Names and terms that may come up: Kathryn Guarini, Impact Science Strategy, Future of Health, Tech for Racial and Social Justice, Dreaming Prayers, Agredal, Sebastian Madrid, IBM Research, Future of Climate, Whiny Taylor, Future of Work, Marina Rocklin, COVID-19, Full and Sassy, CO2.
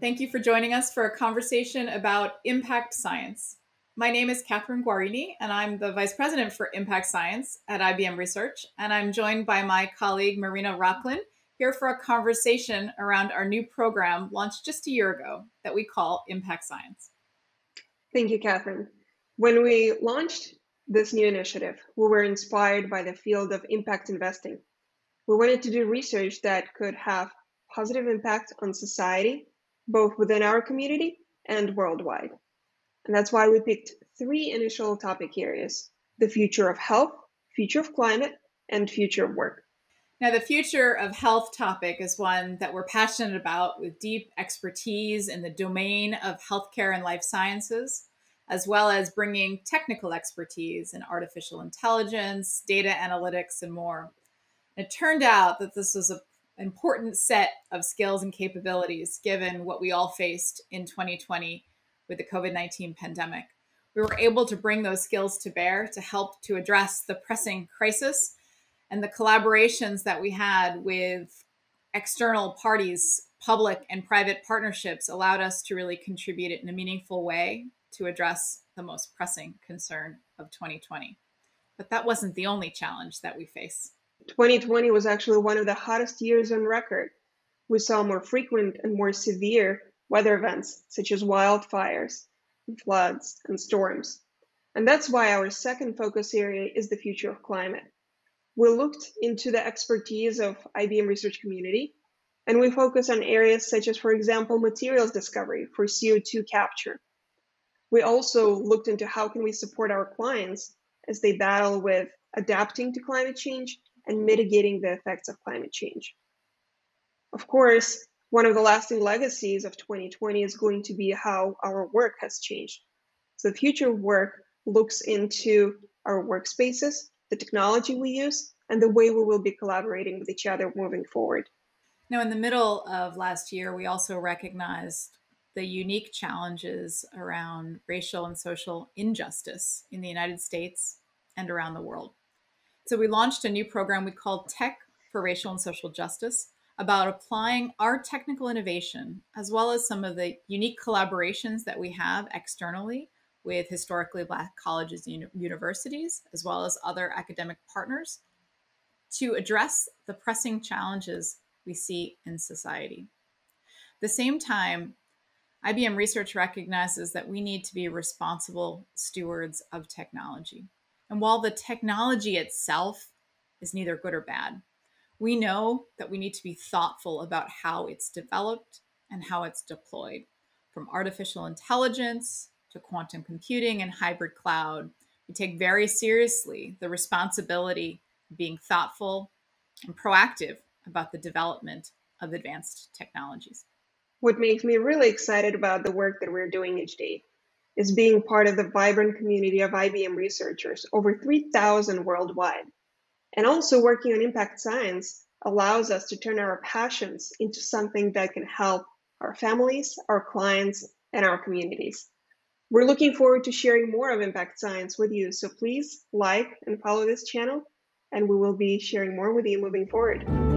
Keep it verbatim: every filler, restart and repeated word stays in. Thank you for joining us for a conversation about impact science. My name is Kathryn Guarini, and I'm the Vice President for Impact Science at I B M Research, and I'm joined by my colleague Marina Rocklin here for a conversation around our new program launched just a year ago that we call Impact Science. Thank you, Kathryn. When we launched this new initiative, we were inspired by the field of impact investing. We wanted to do research that could have positive impact on society, both within our community and worldwide. And that's why we picked three initial topic areas: the future of health, future of climate, and future of work. Now, the future of health topic is one that we're passionate about, with deep expertise in the domain of healthcare and life sciences, as well as bringing technical expertise in artificial intelligence, data analytics, and more. And it turned out that this was a important set of skills and capabilities given what we all faced in twenty twenty with the COVID nineteen pandemic. We were able to bring those skills to bear to help to address the pressing crisis, and the collaborations that we had with external parties, public and private partnerships, allowed us to really contribute it in a meaningful way to address the most pressing concern of twenty twenty. But that wasn't the only challenge that we face. twenty twenty was actually one of the hottest years on record. We saw more frequent and more severe weather events, such as wildfires, and floods, and storms. And that's why our second focus area is the future of climate. We looked into the expertise of I B M Research community, and we focus on areas such as, for example, materials discovery for C O two capture. We also looked into how can we support our clients as they battle with adapting to climate change and mitigating the effects of climate change. Of course, one of the lasting legacies of twenty twenty is going to be how our work has changed. So the future of work looks into our workspaces, the technology we use, and the way we will be collaborating with each other moving forward. Now, in the middle of last year, we also recognized the unique challenges around racial and social injustice in the United States and around the world. So we launched a new program we called Tech for Racial and Social Justice, about applying our technical innovation, as well as some of the unique collaborations that we have externally with historically Black colleges and universities, as well as other academic partners, to address the pressing challenges we see in society. At the same time, I B M Research recognizes that we need to be responsible stewards of technology. And while the technology itself is neither good or bad, we know that we need to be thoughtful about how it's developed and how it's deployed, from artificial intelligence to quantum computing and hybrid cloud. We take very seriously the responsibility of being thoughtful and proactive about the development of advanced technologies. What makes me really excited about the work that we're doing each day is being part of the vibrant community of I B M researchers, over three thousand worldwide. And also working on impact science allows us to turn our passions into something that can help our families, our clients, and our communities. We're looking forward to sharing more of impact science with you, so please like and follow this channel, and we will be sharing more with you moving forward.